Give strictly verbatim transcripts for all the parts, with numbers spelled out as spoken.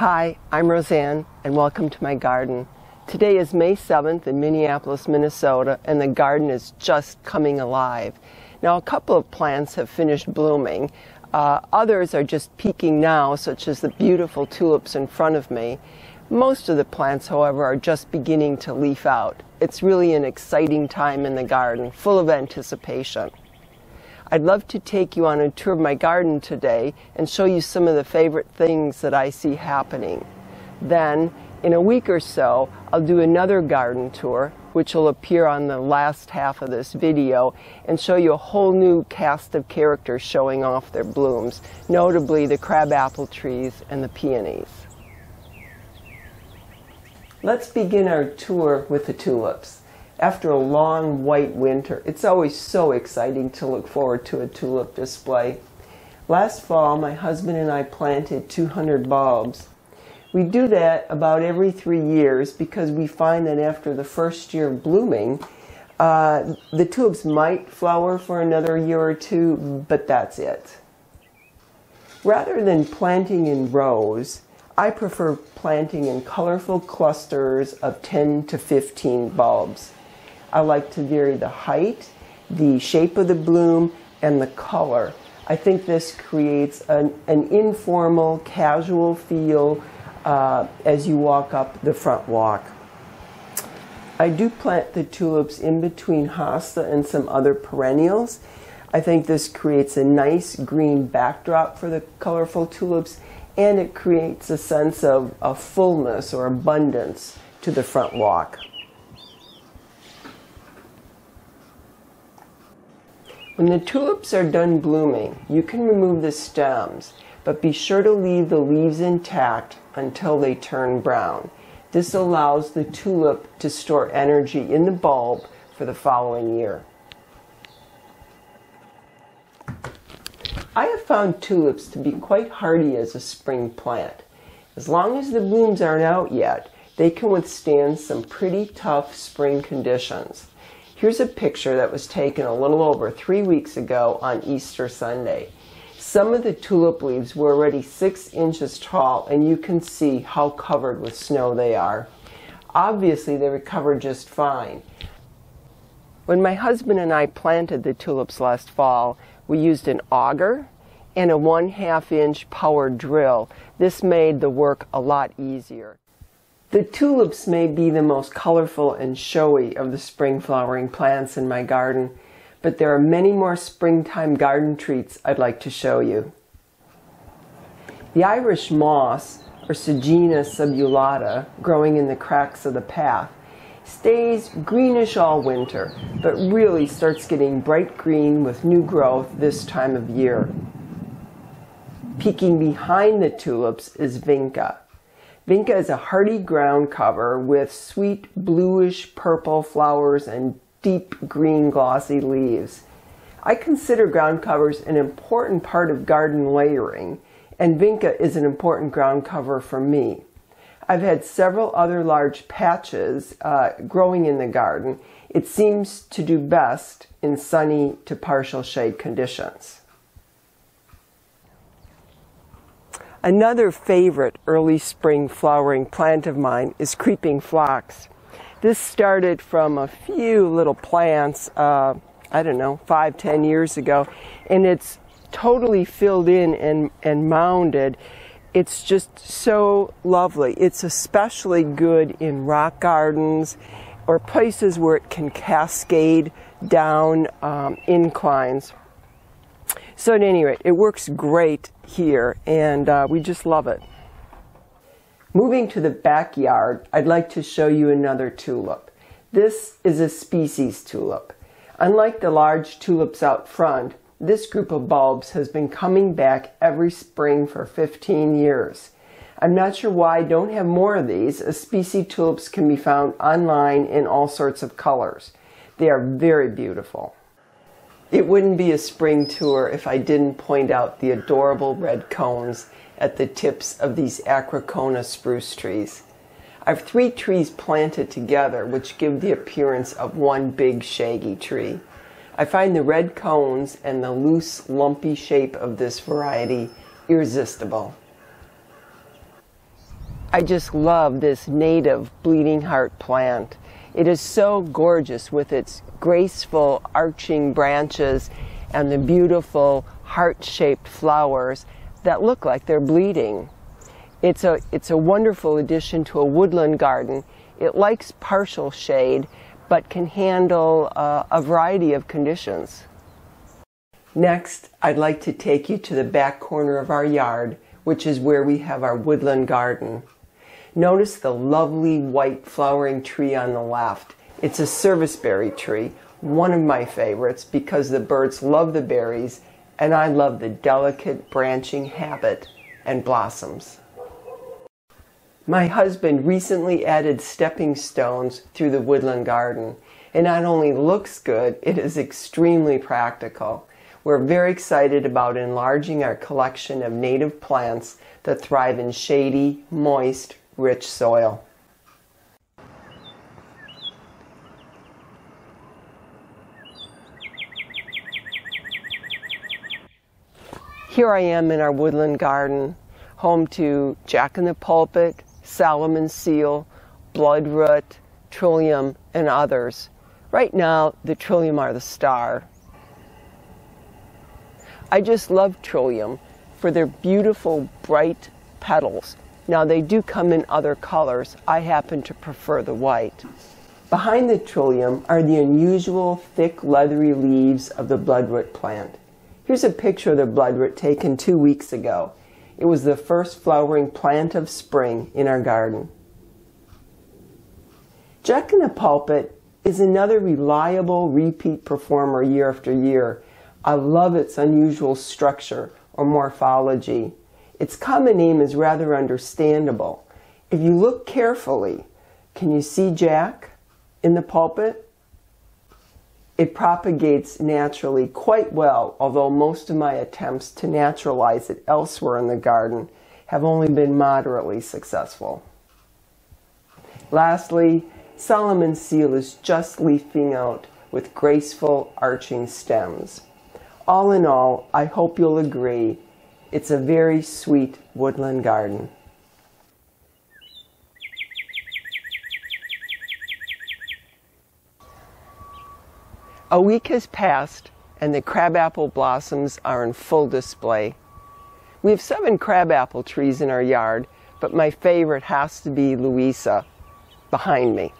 Hi, I'm Roseanne and welcome to my garden. Today is May seventh in Minneapolis, Minnesota, and the garden is just coming alive. Now a couple of plants have finished blooming. Uh, others are just peaking now, such as the beautiful tulips in front of me. Most of the plants, however, are just beginning to leaf out. It's really an exciting time in the garden, full of anticipation. I'd love to take you on a tour of my garden today and show you some of the favorite things that I see happening. Then, in a week or so, I'll do another garden tour, which will appear on the last half of this video, and show you a whole new cast of characters showing off their blooms, notably the crabapple trees and the peonies. Let's begin our tour with the tulips. After a long white winter, it's always so exciting to look forward to a tulip display. Last fall, my husband and I planted two hundred bulbs. We do that about every three years because we find that after the first year of blooming, uh, the tulips might flower for another year or two, but that's it. Rather than planting in rows, I prefer planting in colorful clusters of ten to fifteen bulbs. I like to vary the height, the shape of the bloom, and the color. I think this creates an, an informal, casual feel uh, as you walk up the front walk. I do plant the tulips in between hosta and some other perennials. I think this creates a nice green backdrop for the colorful tulips, and it creates a sense of, of fullness or abundance to the front walk. When the tulips are done blooming, you can remove the stems, but be sure to leave the leaves intact until they turn brown. This allows the tulip to store energy in the bulb for the following year. I have found tulips to be quite hardy as a spring plant. As long as the blooms aren't out yet, they can withstand some pretty tough spring conditions. Here's a picture that was taken a little over three weeks ago on Easter Sunday. Some of the tulip leaves were already six inches tall, and you can see how covered with snow they are. Obviously, they recovered just fine. When my husband and I planted the tulips last fall, we used an auger and a one-half inch power drill. This made the work a lot easier. The tulips may be the most colorful and showy of the spring flowering plants in my garden, but there are many more springtime garden treats I'd like to show you. The Irish moss, or Sagina subulata, growing in the cracks of the path, stays greenish all winter, but really starts getting bright green with new growth this time of year. Peeking behind the tulips is vinca. Vinca is a hardy ground cover with sweet bluish-purple flowers and deep green glossy leaves. I consider ground covers an important part of garden layering, and vinca is an important ground cover for me. I've had several other large patches uh, growing in the garden. It seems to do best in sunny to partial shade conditions. Another favorite early spring flowering plant of mine is creeping phlox. This started from a few little plants, uh, I don't know, five, ten years ago, and it's totally filled in and, and mounded. It's just so lovely. It's especially good in rock gardens or places where it can cascade down um, inclines. So at any rate, it works great here, and uh, we just love it. Moving to the backyard, I'd like to show you another tulip. This is a species tulip. Unlike the large tulips out front, this group of bulbs has been coming back every spring for fifteen years. I'm not sure why I don't have more of these, as species tulips can be found online in all sorts of colors. They are very beautiful. It wouldn't be a spring tour if I didn't point out the adorable red cones at the tips of these Acrocona spruce trees. I have three trees planted together which give the appearance of one big shaggy tree. I find the red cones and the loose, lumpy shape of this variety irresistible. I just love this native bleeding heart plant. It is so gorgeous with its graceful arching branches and the beautiful heart-shaped flowers that look like they're bleeding. It's a, it's a wonderful addition to a woodland garden. It likes partial shade, but can handle uh, a variety of conditions. Next, I'd like to take you to the back corner of our yard, which is where we have our woodland garden. Notice the lovely white flowering tree on the left. It's a serviceberry tree, one of my favorites because the birds love the berries, and I love the delicate branching habit and blossoms. My husband recently added stepping stones through the woodland garden. It not only looks good, it is extremely practical. We're very excited about enlarging our collection of native plants that thrive in shady, moist, rich soil. Here I am in our woodland garden, home to Jack in the Pulpit, Solomon's Seal, Bloodroot, Trillium, and others. Right now, the Trillium are the star. I just love Trillium for their beautiful, bright petals. Now, they do come in other colors. I happen to prefer the white. Behind the Trillium are the unusual, thick, leathery leaves of the Bloodroot plant. Here's a picture of the Bloodroot taken two weeks ago. It was the first flowering plant of spring in our garden. Jack in the Pulpit is another reliable repeat performer year after year. I love its unusual structure or morphology. Its common name is rather understandable. If you look carefully, can you see Jack in the Pulpit? It propagates naturally quite well, although most of my attempts to naturalize it elsewhere in the garden have only been moderately successful. Lastly, Solomon's Seal is just leafing out with graceful arching stems. All in all, I hope you'll agree, it's a very sweet woodland garden. A week has passed and the crabapple blossoms are in full display. We have seven crabapple trees in our yard, but my favorite has to be Louisa behind me.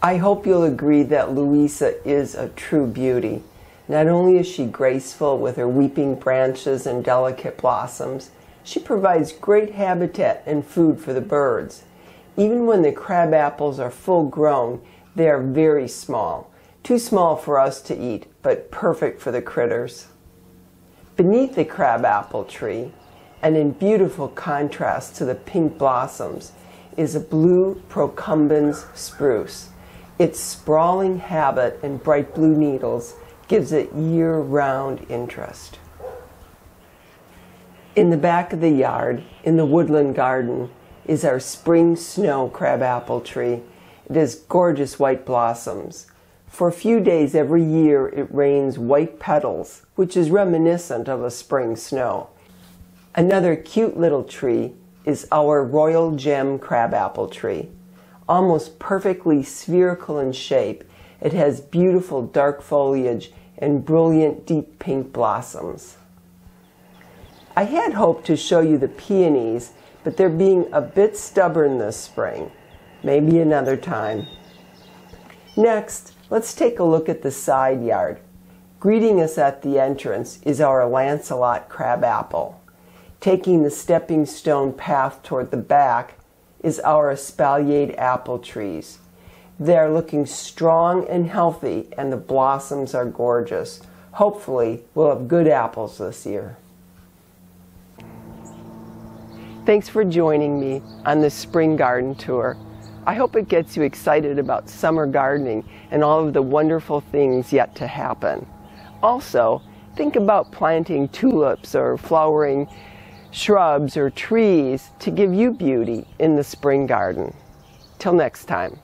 I hope you'll agree that Louisa is a true beauty. Not only is she graceful with her weeping branches and delicate blossoms, she provides great habitat and food for the birds. Even when the crab apples are full grown, they are very small. Too small for us to eat, but perfect for the critters. Beneath the crab apple tree, and in beautiful contrast to the pink blossoms, is a blue Procumbens spruce. Its sprawling habit and bright blue needles gives it year-round interest. In the back of the yard, in the woodland garden, is our spring snow crabapple tree. It has gorgeous white blossoms. For a few days every year it rains white petals, which is reminiscent of a spring snow. Another cute little tree is our Royal Gem crabapple tree. Almost perfectly spherical in shape, it has beautiful dark foliage and brilliant deep pink blossoms. I had hoped to show you the peonies, but they're being a bit stubborn this spring. Maybe another time. Next, let's take a look at the side yard. Greeting us at the entrance is our Lancelot crabapple. Taking the stepping stone path toward the back is our espaliered apple trees. They're looking strong and healthy, and the blossoms are gorgeous. Hopefully, we'll have good apples this year. Thanks for joining me on this spring garden tour. I hope it gets you excited about summer gardening and all of the wonderful things yet to happen. Also, think about planting tulips or flowering shrubs or trees to give you beauty in the spring garden. Till next time.